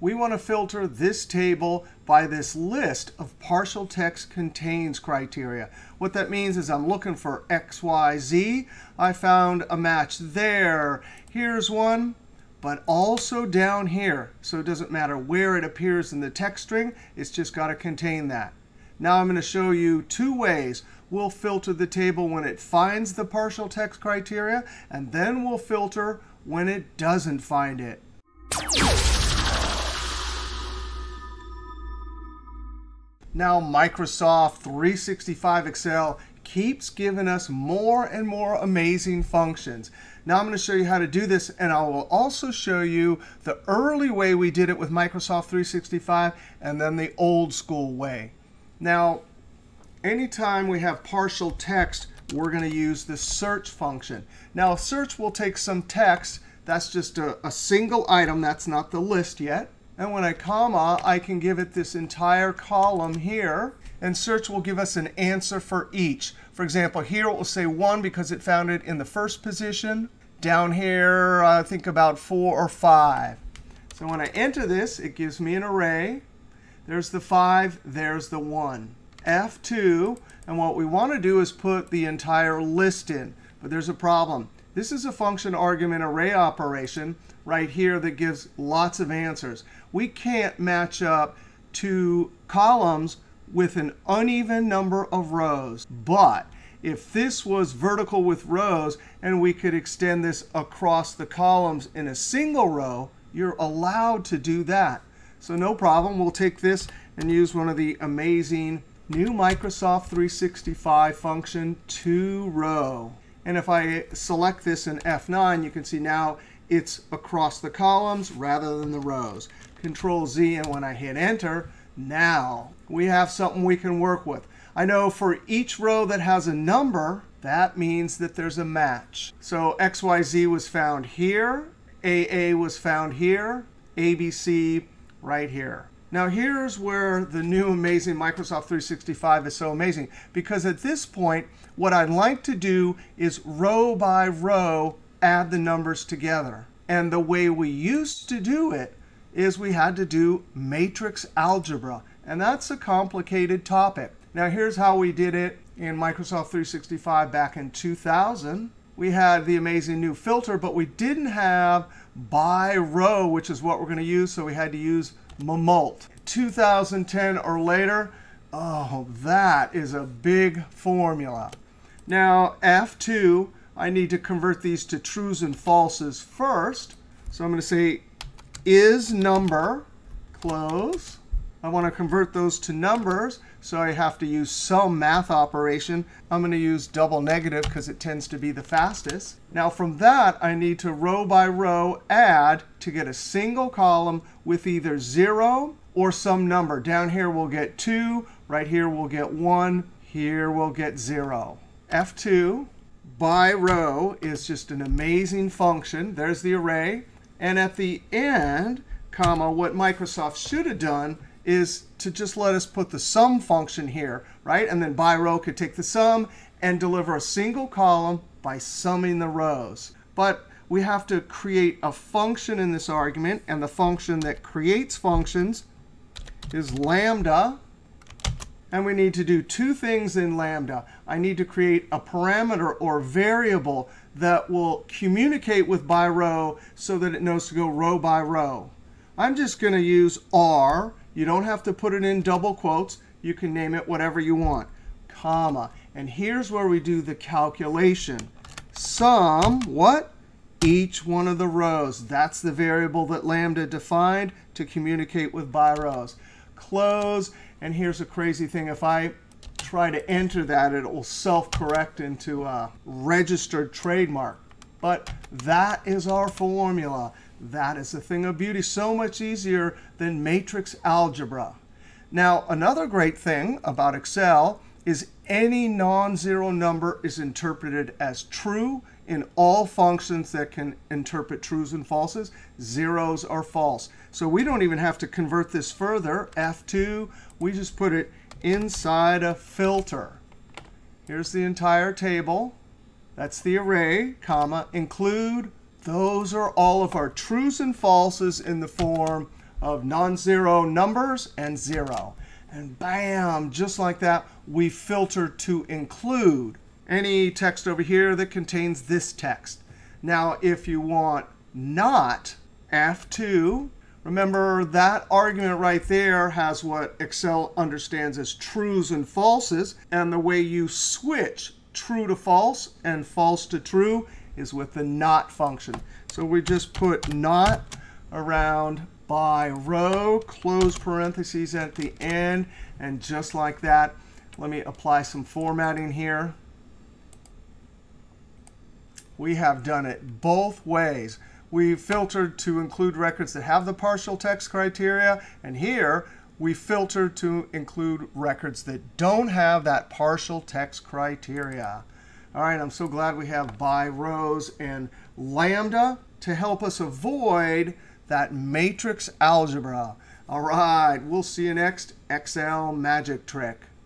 We want to filter this table by this list of partial text contains criteria. What that means is I'm looking for X, Y, Z. I found a match there. Here's one, but also down here. So it doesn't matter where it appears in the text string. It's just got to contain that. Now I'm going to show you two ways. We'll filter the table when it finds the partial text criteria, and then we'll filter when it doesn't find it. Now Microsoft 365 Excel keeps giving us more and more amazing functions. Now I'm going to show you how to do this, and I will also show you the early way we did it with Microsoft 365 and then the old school way. Now, anytime we have partial text, we're going to use the search function. Now, search will take some text. That's just a single item. That's not the list yet. And when I comma, I can give it this entire column here. And search will give us an answer for each. For example, here it will say 1 because it found it in the first position. Down here, I think about 4 or 5. So when I enter this, it gives me an array. There's the 5. There's the 1. F2. And what we want to do is put the entire list in. But there's a problem. This is a function argument array operation right here that gives lots of answers. We can't match up two columns with an uneven number of rows. But if this was vertical with rows and we could extend this across the columns in a single row, you're allowed to do that. So no problem. We'll take this and use one of the amazing new Microsoft 365 function TOROW. And if I select this in F9, you can see now it's across the columns rather than the rows. Control Z, and when I hit Enter, now we have something we can work with. I know for each row that has a number, that means that there's a match. So XYZ was found here. AA was found here. ABC right here. Now here's where the new amazing Microsoft 365 is so amazing. Because at this point, what I'd like to do is row by row add the numbers together. And the way we used to do it is we had to do matrix algebra. And that's a complicated topic. Now here's how we did it in Microsoft 365 back in 2000. We had the amazing new filter, but we didn't have by row, which is what we're going to use. So we had to use MMULT. 2010 or later, oh, that is a big formula. Now, F2, I need to convert these to trues and falses first. So I'm going to say ISNUMBER, close. I want to convert those to numbers, so I have to use some math operation. I'm going to use double negative because it tends to be the fastest. Now from that, I need to row by row add to get a single column with either 0 or some number. Down here we'll get 2. Right here we'll get 1. Here we'll get 0. F2 by row is just an amazing function. There's the array. And at the end, comma, what Microsoft should have done is to just let us put the sum function here, right? And then BYROW could take the sum and deliver a single column by summing the rows. But we have to create a function in this argument. And the function that creates functions is lambda. And we need to do two things in lambda. I need to create a parameter or variable that will communicate with BYROW so that it knows to go row by row. I'm just going to use R. You don't have to put it in double quotes. You can name it whatever you want, comma. And here's where we do the calculation. Sum, what? Each one of the rows. That's the variable that lambda defined to communicate with BYROWS. Close. And here's a crazy thing. If I try to enter that, it will self-correct into a registered trademark. But that is our formula. That is a thing of beauty, so much easier than matrix algebra. Now, another great thing about Excel is any non-zero number is interpreted as true in all functions that can interpret trues and falses. Zeros are false. So we don't even have to convert this further, F2. We just put it inside a filter. Here's the entire table. That's the array, comma, include. Those are all of our trues and falses in the form of non-zero numbers and 0. And bam, just like that, we filter to include any text over here that contains this text. Now, if you want not F2, remember that argument right there has what Excel understands as trues and falses. And the way you switch true to false and false to true is with the not function. So we just put not around by row, close parentheses at the end. And just like that, let me apply some formatting here. We have done it both ways. We've filtered to include records that have the partial text criteria. And here, we filtered to include records that don't have that partial text criteria. All right, I'm so glad we have BYROWS and lambda to help us avoid that matrix algebra. All right, we'll see you next Excel magic trick.